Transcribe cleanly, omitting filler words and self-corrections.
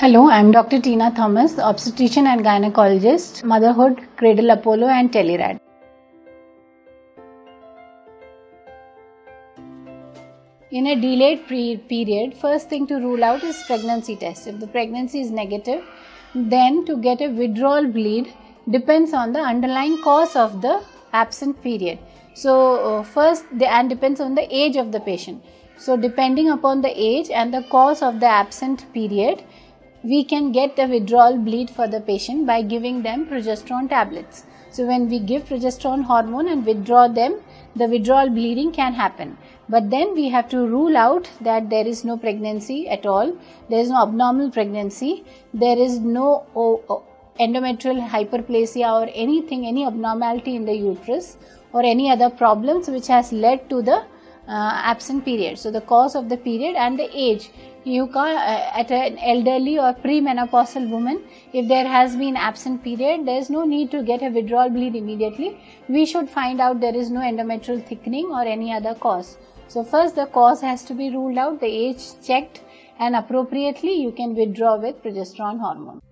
Hello, I'm Dr. Tina Thomas, obstetrician and gynecologist, Motherhood, Cradle Apollo and Telerad. In a delayed period, first thing to rule out is pregnancy test. If the pregnancy is negative, then to get a withdrawal bleed depends on the underlying cause of the absent period. So and depends on the age of the patient. So depending upon the age and the cause of the absent period, we can get a withdrawal bleed for the patient by giving them progesterone tablets. So when we give progesterone hormone and withdraw them, the withdrawal bleeding can happen. But then we have to rule out that there is no pregnancy at all, there is no abnormal pregnancy, there is no endometrial hyperplasia or anything, any abnormality in the uterus or any other problems which has led to the absent period. So the cause of the period and the age. You can, at an elderly or premenopausal woman, if there has been absent period, there is no need to get a withdrawal bleed immediately. We should find out there is no endometrial thickening or any other cause. So first the cause has to be ruled out, the age checked, and appropriately you can withdraw with progesterone hormone.